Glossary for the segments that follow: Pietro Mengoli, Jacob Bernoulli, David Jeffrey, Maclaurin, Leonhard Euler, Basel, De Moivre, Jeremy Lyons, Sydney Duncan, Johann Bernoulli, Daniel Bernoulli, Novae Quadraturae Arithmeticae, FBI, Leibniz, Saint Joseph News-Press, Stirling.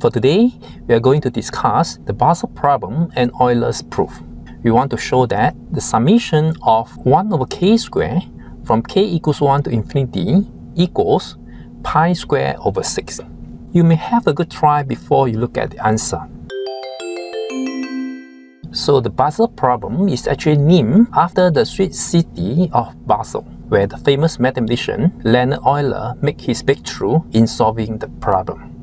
For today, we are going to discuss the Basel problem and Euler's proof. We want to show that the summation of 1 over k squared from k equals 1 to infinity equals pi squared over 6. You may have a good try before you look at the answer. So the Basel problem is actually named after the sweet city of Basel, where the famous mathematician Leonhard Euler made his breakthrough in solving the problem.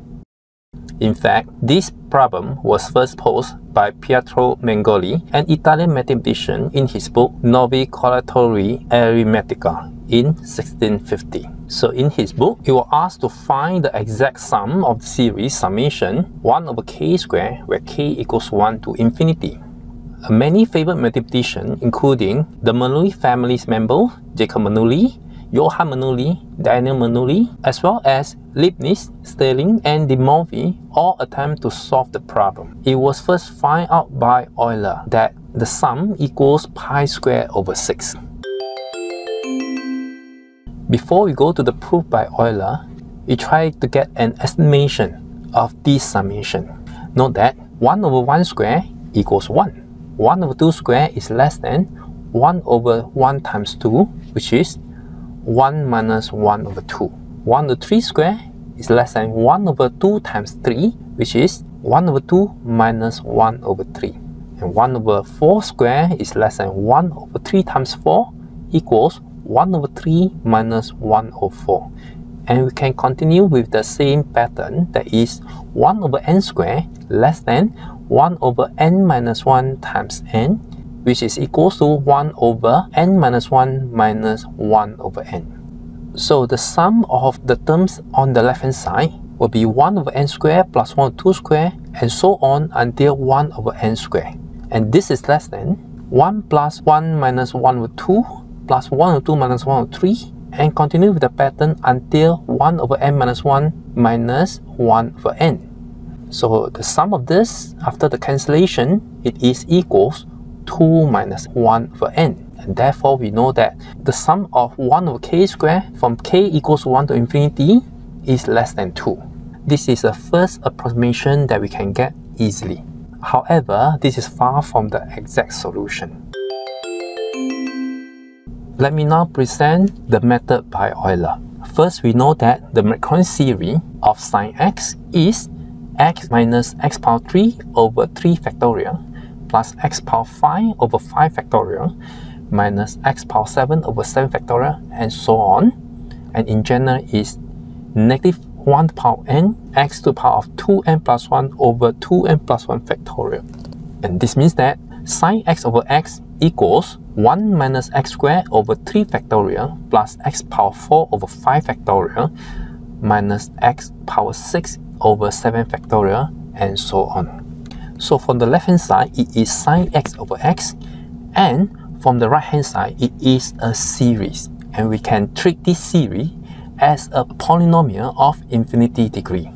In fact, this problem was first posed by Pietro Mengoli, an Italian mathematician, in his book Novae Quadraturae Arithmeticae in 1650. So in his book, he was asked to find the exact sum of the series summation 1 over k squared, where k equals 1 to infinity. Many favorite mathematicians, including the Bernoulli family's member, Jacob Bernoulli, Johann Bernoulli, Daniel Bernoulli, as well as Leibniz, Stirling, and De Moivre, all attempt to solve the problem. It was first found out by Euler that the sum equals pi squared over 6. Before we go to the proof by Euler, we try to get an estimation of this summation. Note that 1 over 1 squared equals 1. 1 over 2 squared is less than 1 over 1 times 2, which is 1 minus 1 over 2. 1 over 3 squared is less than 1 over 2 times 3, which is 1 over 2 minus 1 over 3. And 1 over 4 squared is less than 1 over 3 times 4 equals 1 over 3 minus 1 over 4. And we can continue with the same pattern, that is 1 over n squared less than 1 over n minus 1 times n, which is equals to 1 over n minus 1 minus 1 over n. So the sum of the terms on the left hand side will be 1 over n squared plus 1 over 2 squared, and so on until 1 over n squared. And this is less than 1 plus 1 minus 1 over 2 plus 1 over 2 minus 1 over 3, and continue with the pattern until 1 over n minus 1 minus 1 over n. So the sum of this, after the cancellation, it is equals 2 minus 1 over n. And therefore, we know that the sum of 1 over k squared from k equals 1 to infinity is less than 2. This is the first approximation that we can get easily. However, this is far from the exact solution. Let me now present the method by Euler. First, we know that the Maclaurin series of sine x is x minus x power 3 over 3 factorial plus x power 5 over 5 factorial minus x power 7 over 7 factorial, and so on. And in general is negative 1 power n x to the power of 2n plus 1 over 2n plus 1 factorial. And this means that sine x over x equals 1 minus x squared over 3 factorial plus x power 4 over 5 factorial minus x power 6 over 7 factorial, and so on. So from the left hand side, it is sine x over x, and from the right hand side, it is a series, and we can treat this series as a polynomial of infinity degree.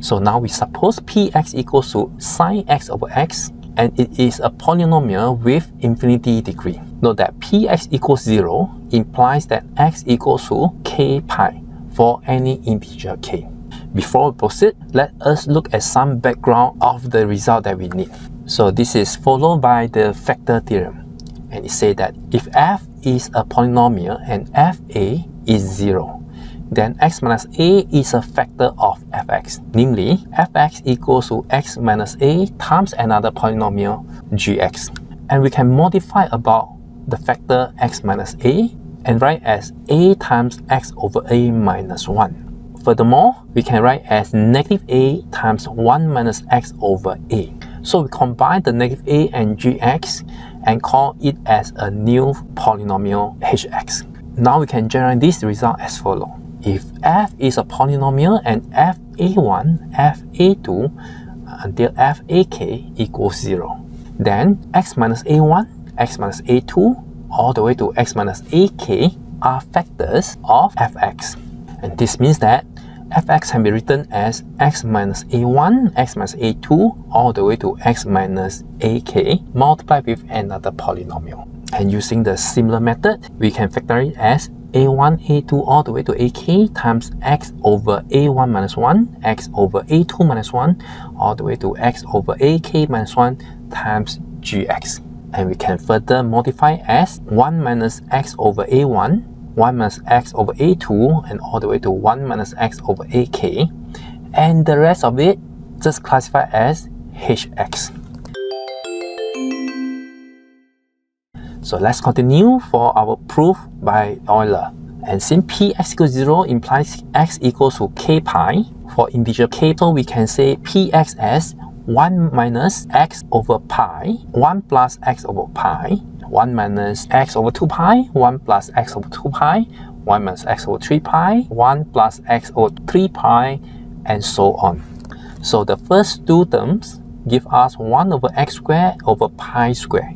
So now we suppose px equals to sine x over x, and it is a polynomial with infinity degree. Note that px equals 0 implies that x equals to k pi for any integer k. Before we proceed, let us look at some background of the result that we need. So this is followed by the factor theorem, and it says that if f is a polynomial and fa is 0, then x minus a is a factor of fx, namely fx equals to x minus a times another polynomial gx. And we can modify about the factor x minus a and write as a times x over a minus 1. Furthermore, we can write as negative a times 1 minus x over a. So we combine the negative a and gx and call it as a new polynomial hx. Now we can generate this result as follows. If f is a polynomial and fa1, fa2 until fak equals 0, then x minus a1, x minus a2, all the way to x minus ak are factors of fx. And this means that fx can be written as x minus a1, x minus a2, all the way to x minus ak, multiplied with another polynomial. And using the similar method, we can factor it as a1, a2 all the way to ak times x over a1 minus 1, x over a2 minus 1, all the way to x over ak minus 1 times gx. And we can further modify as 1 minus x over a1, 1 minus x over a2, and all the way to 1 minus x over ak. And the rest of it just classify as hx. So let's continue for our proof by Euler. And since p x equals 0 implies x equals to k pi for integer k, so we can say p x as 1 minus x over pi, 1 plus x over pi, 1 minus x over 2 pi, 1 plus x over 2 pi, 1 minus x over 3 pi, 1 plus x over 3 pi, and so on. So the first two terms give us 1 over x squared over pi squared.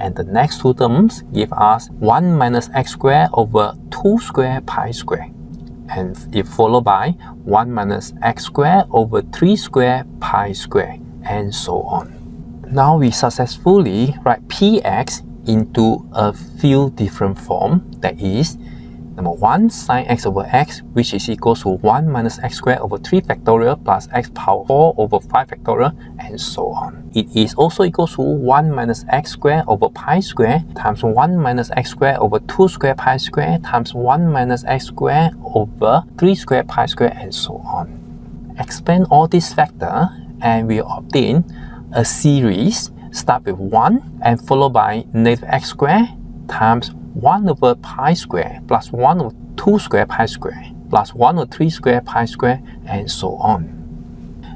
And the next two terms give us 1 minus x squared over 2 squared pi squared. And it followed by 1 minus x squared over 3 squared pi squared, and so on. Now we successfully write px into a few different forms. That is, number 1, sine x over x, which is equal to 1 minus x squared over 3 factorial plus x power 4 over 5 factorial, and so on. It is also equal to 1 minus x squared over pi squared times 1 minus x squared over 2 squared pi squared times 1 minus x squared over 3 squared pi squared, and so on. Expand all these factors and we obtain a series start with 1 and followed by negative x squared times 1 over pi squared plus 1 over 2 squared pi squared plus 1 over 3 squared pi squared, and so on.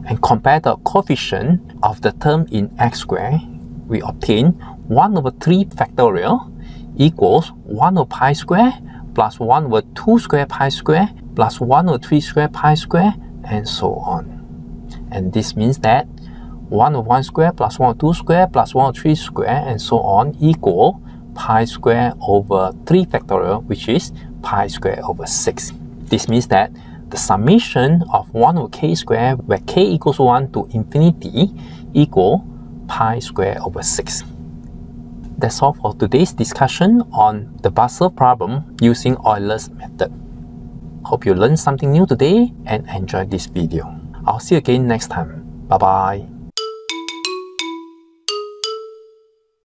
And compare the coefficient of the term in x squared, we obtain 1 over 3 factorial equals 1 over pi squared plus 1 over 2 squared pi squared plus 1 over 3 squared pi squared, and so on. And this means that 1 over 1 squared plus 1 over 2 squared plus 1 over 3 squared, and so on, equal pi squared over 3 factorial, which is pi squared over 6. This means that the summation of 1 over k squared, where k equals 1 to infinity, equal pi squared over 6. That's all for today's discussion on the Basel problem using Euler's method. Hope you learned something new today and enjoyed this video. I'll see you again next time. Bye bye.